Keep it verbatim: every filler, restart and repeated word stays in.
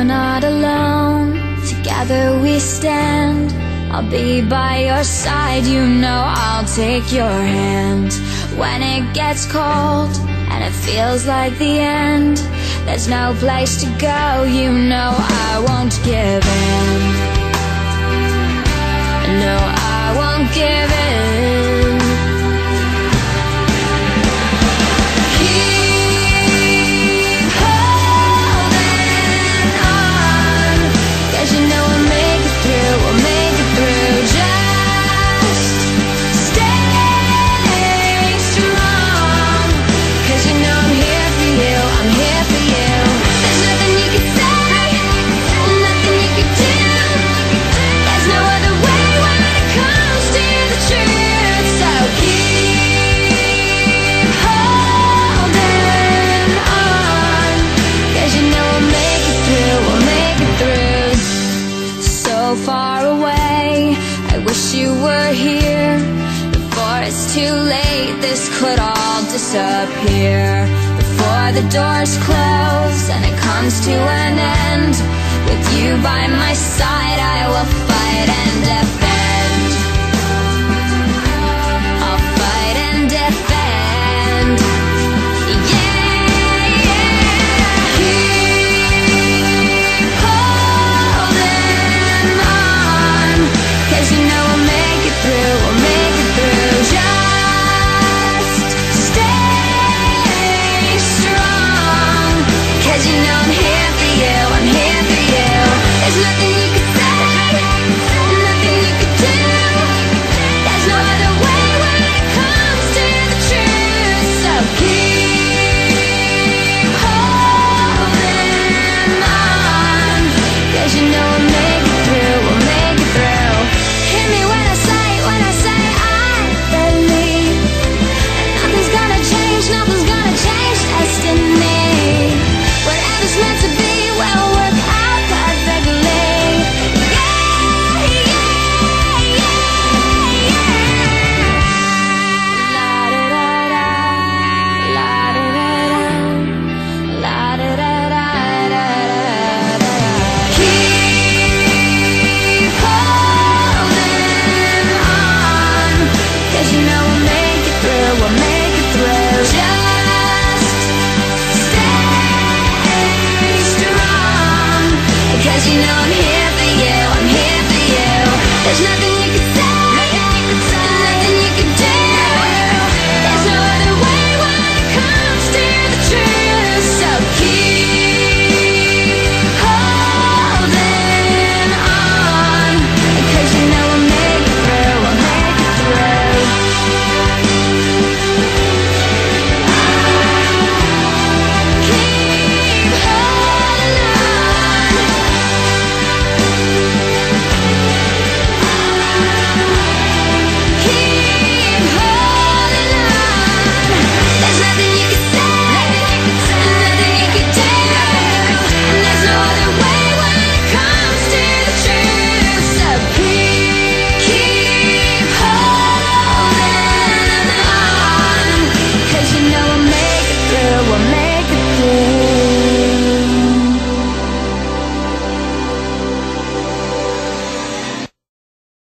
You're not alone, together we stand. I'll be by your side, you know I'll take your hand. When it gets cold and it feels like the end, there's no place to go, you know I won't give in. No, I won't give in. Keep holding on, 'cause you know we'll make it through, we'll make it through. Just standing strong, 'cause you know I'm here for you, I'm here for you. There's nothing you can say, nothing you can do. There's no other way comes to the truth, so keep holding on, 'cause you know we'll make it through, we'll make it through. So far away, I wish you were here. Before it's too late, this could all disappear. Before the doors close and it comes to an end, with you by my side, I will fight and defend. You know I'm here for you, I'm here for you. There's nothing you can